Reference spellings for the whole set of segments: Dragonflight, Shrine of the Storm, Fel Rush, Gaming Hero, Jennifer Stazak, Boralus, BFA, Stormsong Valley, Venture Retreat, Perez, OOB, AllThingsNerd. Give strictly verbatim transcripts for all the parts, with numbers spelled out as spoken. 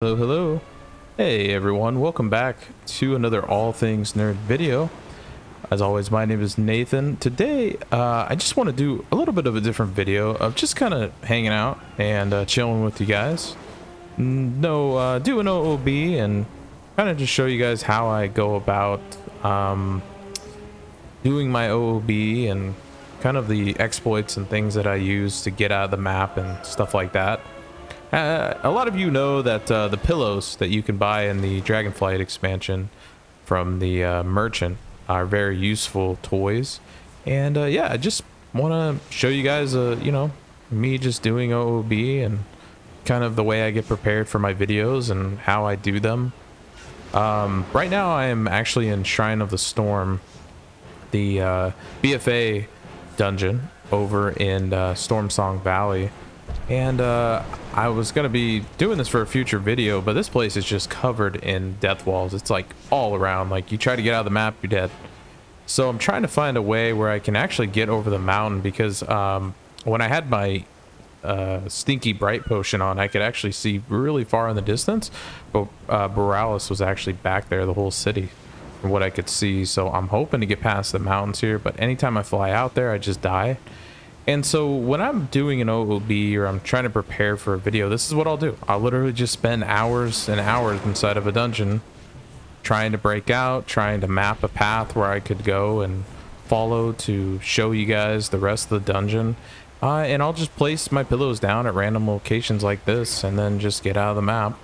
Hello, hello. Hey everyone, welcome back to another All Things Nerd video. As always, my name is Nathan. Today, uh, I just want to do a little bit of a different video of just kind of hanging out and uh, chilling with you guys. No, uh, do an O O B and kind of just show you guys how I go about um, doing my O O B and kind of the exploits and things that I use to get out of the map and stuff like that. Uh, a lot of you know that uh, the pillows that you can buy in the Dragonflight expansion from the uh, merchant are very useful toys, and uh, yeah, I just want to show you guys, uh, you know, me just doing O O B and kind of the way I get prepared for my videos and how I do them. Um, right now, I am actually in Shrine of the Storm, the uh, B F A dungeon over in uh, Stormsong Valley. And uh, I was going to be doing this for a future video, but this place is just covered in death walls. It's like all around. Like, you try to get out of the map, you're dead. So I'm trying to find a way where I can actually get over the mountain, because um, when I had my uh, Stinky Bright Potion on, I could actually see really far in the distance. But uh, Boralus was actually back there, the whole city, from what I could see. So I'm hoping to get past the mountains here, but anytime I fly out there, I just die. And so when I'm doing an O O B or I'm trying to prepare for a video, this is what I'll do. I'll literally just spend hours and hours inside of a dungeon trying to break out, trying to map a path where I could go and follow to show you guys the rest of the dungeon. Uh, and I'll just place my pillows down at random locations like this and then just get out of the map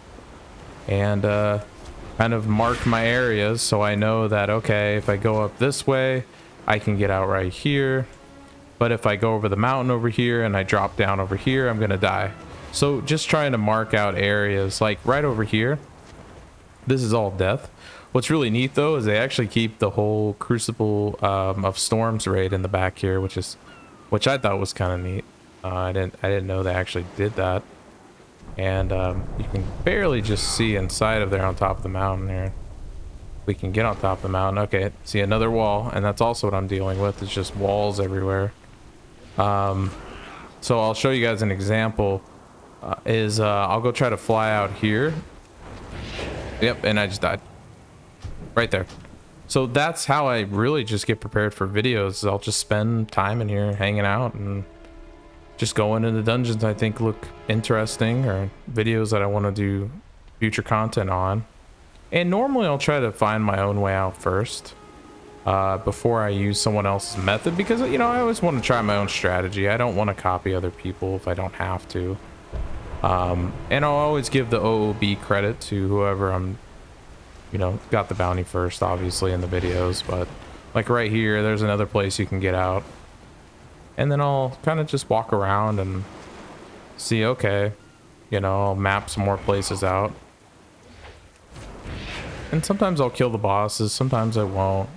and uh, kind of mark my areas so I know that, okay, if I go up this way, I can get out right here. But if I go over the mountain over here and I drop down over here, I'm gonna die. So just trying to mark out areas like right over here. This is all death. What's really neat though is they actually keep the whole Crucible um, of Storms raid in the back here, which is, which I thought was kind of neat. Uh, I didn't, I didn't know they actually did that. And um, you can barely just see inside of there on top of the mountain here. We can get on top of the mountain. Okay, see another wall, and that's also what I'm dealing with. It's just walls everywhere. Um, so I'll show you guys an example. Uh, is uh, I'll go try to fly out here. Yep, and I just died right there. So that's how I really just get prepared for videos. I'll just spend time in here hanging out and just going into dungeons I think look interesting, or videos that I want to do future content on. And normally I'll try to find my own way out first. Uh, before I use someone else's method, because, you know, I always want to try my own strategy. I don't want to copy other people if I don't have to. Um, and I'll always give the O O B credit to whoever I'm, you know, got the bounty first, obviously, in the videos. But, like, right here, there's another place you can get out. And then I'll kind of just walk around and see, okay, you know, I'll map some more places out. And sometimes I'll kill the bosses, sometimes I won't.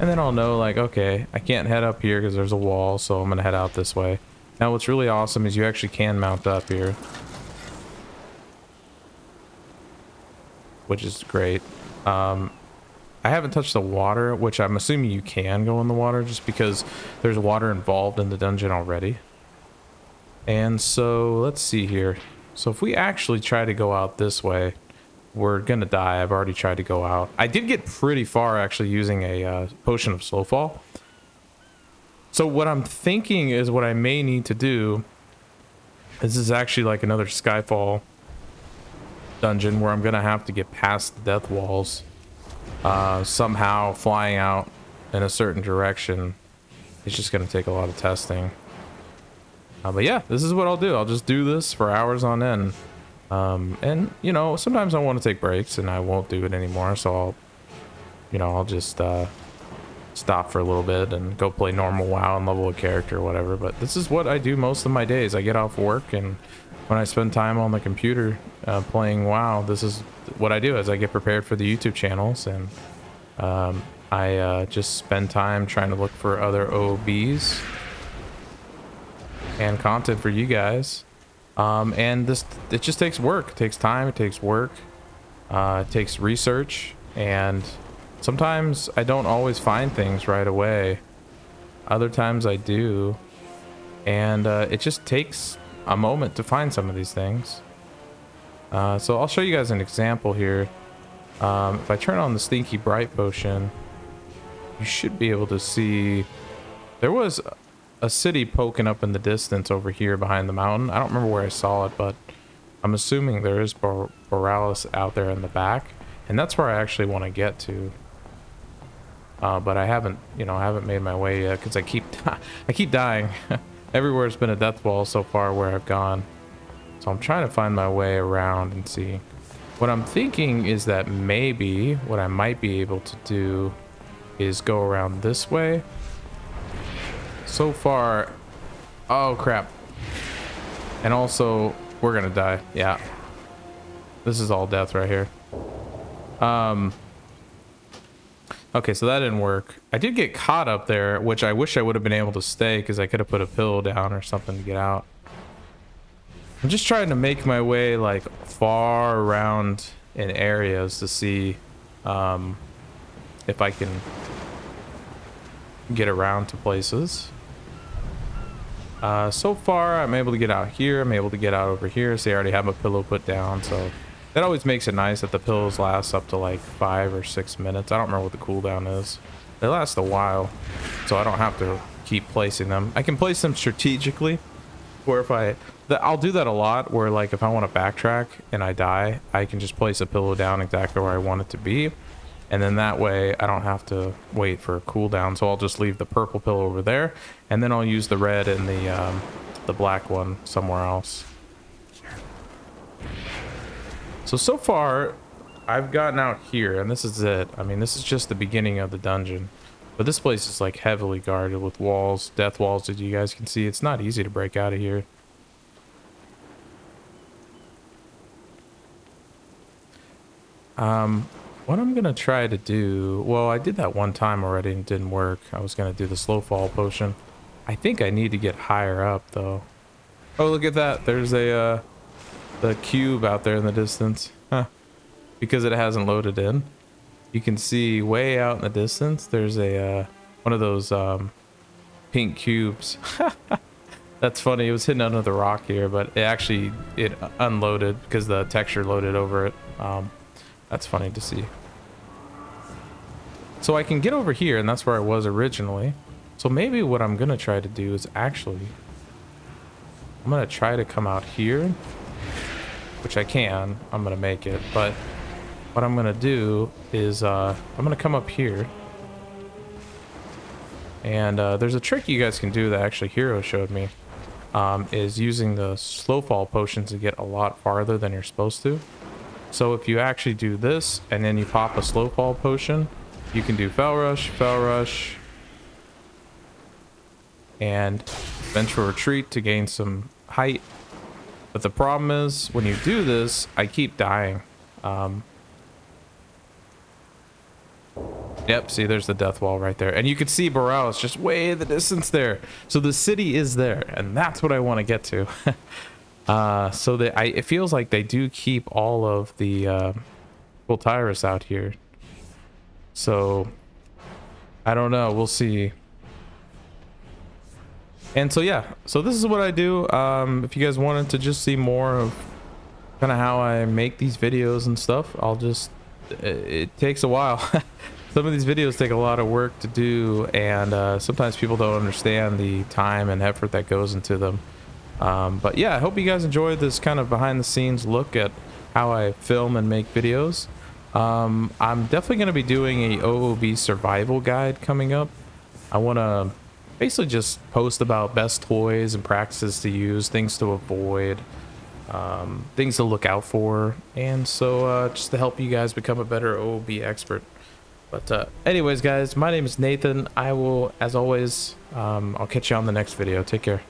And then I'll know, like, okay, I can't head up here because there's a wall, so I'm going to head out this way. Now, what's really awesome is you actually can mount up here, which is great. Um, I haven't touched the water, which I'm assuming you can go in the water just because there's water involved in the dungeon already. And so, let's see here. So, if we actually try to go out this way, we're gonna die. I've already tried to go out. I did get pretty far actually using a uh, potion of slow fall. So what I'm thinking is what I may need to do. This is actually like another Skyfall dungeon where I'm gonna have to get past the death walls uh, somehow, flying out in a certain direction. It's just gonna take a lot of testing. Uh, but yeah, this is what I'll do. I'll just do this for hours on end. Um, and, you know, sometimes I want to take breaks and I won't do it anymore. So I'll, you know, I'll just uh, stop for a little bit and go play normal WoW and level a character or whatever. But this is what I do most of my days. I get off work, and when I spend time on the computer uh, playing WoW, this is what I do as I get prepared for the YouTube channels. And um, I uh, just spend time trying to look for other O O Bs and content for you guys. Um, and this, it just takes work. It takes time. It takes work. Uh, it takes research. And sometimes I don't always find things right away. Other times I do. And uh, it just takes a moment to find some of these things. Uh, so I'll show you guys an example here. Um, if I turn on the Stinky Bright Potion, you should be able to see there was a city poking up in the distance over here behind the mountain. I don't remember where I saw it, but I'm assuming there is Bor Boralus out there in the back, and that's where I actually want to get to. Uh, but I haven't, you know, I haven't made my way yet because I keep, I keep dying. Everywhere's been a death wall so far where I've gone. So I'm trying to find my way around and see. What I'm thinking is that maybe what I might be able to do is go around this way. So far, oh crap. And also, we're gonna die, yeah. This is all death right here. Um. Okay, so that didn't work. I did get caught up there, which I wish I would have been able to stay because I could have put a pill down or something to get out. I'm just trying to make my way like far around in areas to see um, if I can get around to places. Uh, so far, I'm able to get out here. I'm able to get out over here. See, I already have a pillow put down, so that always makes it nice that the pillows last up to like five or six minutes. I don't remember what the cooldown is. They last a while, so I don't have to keep placing them. I can place them strategically, or if I... I'll do that a lot where like if I want to backtrack and I die, I can just place a pillow down exactly where I want it to be, and then that way I don't have to wait for a cooldown. So I'll just leave the purple pillow over there, and then I'll use the red and the um, the black one somewhere else. So so far I've gotten out here, and this is it. I mean, this is just the beginning of the dungeon, but this place is like heavily guarded with walls, death walls, as you guys can see. It's not easy to break out of here. Um, what I'm gonna try to do, well, I did that one time already and it didn't work. I was gonna do the slow fall potion. I think I need to get higher up though. Oh, look at that. There's a, uh, the cube out there in the distance. Huh. Because it hasn't loaded in. You can see way out in the distance, there's a, uh, one of those, um, pink cubes. That's funny. It was hidden under the rock here, but it actually, it unloaded because the texture loaded over it. Um. That's funny to see. So I can get over here, and that's where I was originally. So maybe what I'm gonna try to do is actually, I'm gonna try to come out here, which I can, I'm gonna make it. But what I'm gonna do is uh, I'm gonna come up here. And uh, there's a trick you guys can do that actually Hero showed me, um, is using the slow fall potions to get a lot farther than you're supposed to. So if you actually do this, and then you pop a slow fall potion, you can do Fel Rush, Fel Rush, and Venture Retreat to gain some height. But the problem is, when you do this, I keep dying. Um, yep, see, there's the death wall right there. And you can see Boralus just way in the distance there. So the city is there, and that's what I want to get to. Uh, so that I, it feels like they do keep all of the, uh, Voltyrus out here. So I don't know. We'll see. And so, yeah, so this is what I do. Um, if you guys wanted to just see more of kind of how I make these videos and stuff, I'll just, it, it takes a while. Some of these videos take a lot of work to do. And, uh, sometimes people don't understand the time and effort that goes into them. Um, but yeah, I hope you guys enjoyed this kind of behind the scenes look at how I film and make videos. Um, I'm definitely going to be doing a O O B survival guide coming up. I want to basically just post about best toys and practices to use, things to avoid, um, things to look out for. And so uh, just to help you guys become a better O O B expert. But uh, anyways, guys, my name is Nathan. I will, as always, um, I'll catch you on the next video. Take care.